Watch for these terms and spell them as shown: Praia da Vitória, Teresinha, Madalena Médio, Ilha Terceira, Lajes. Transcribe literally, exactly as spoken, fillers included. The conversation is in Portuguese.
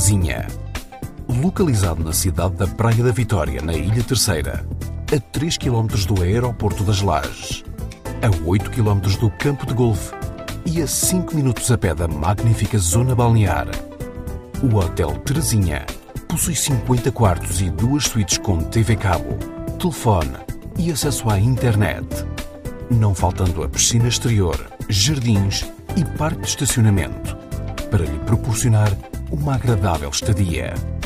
Teresinha. Localizado na cidade da Praia da Vitória, na Ilha Terceira, a três quilômetros do aeroporto das Lajes, a oito quilômetros do campo de golfe e a cinco minutos a pé da magnífica zona balnear, o Hotel Teresinha possui cinquenta quartos e duas suítes com T V cabo, telefone e acesso à internet, não faltando a piscina exterior, jardins e parque de estacionamento, para lhe proporcionar uma agradável estadia.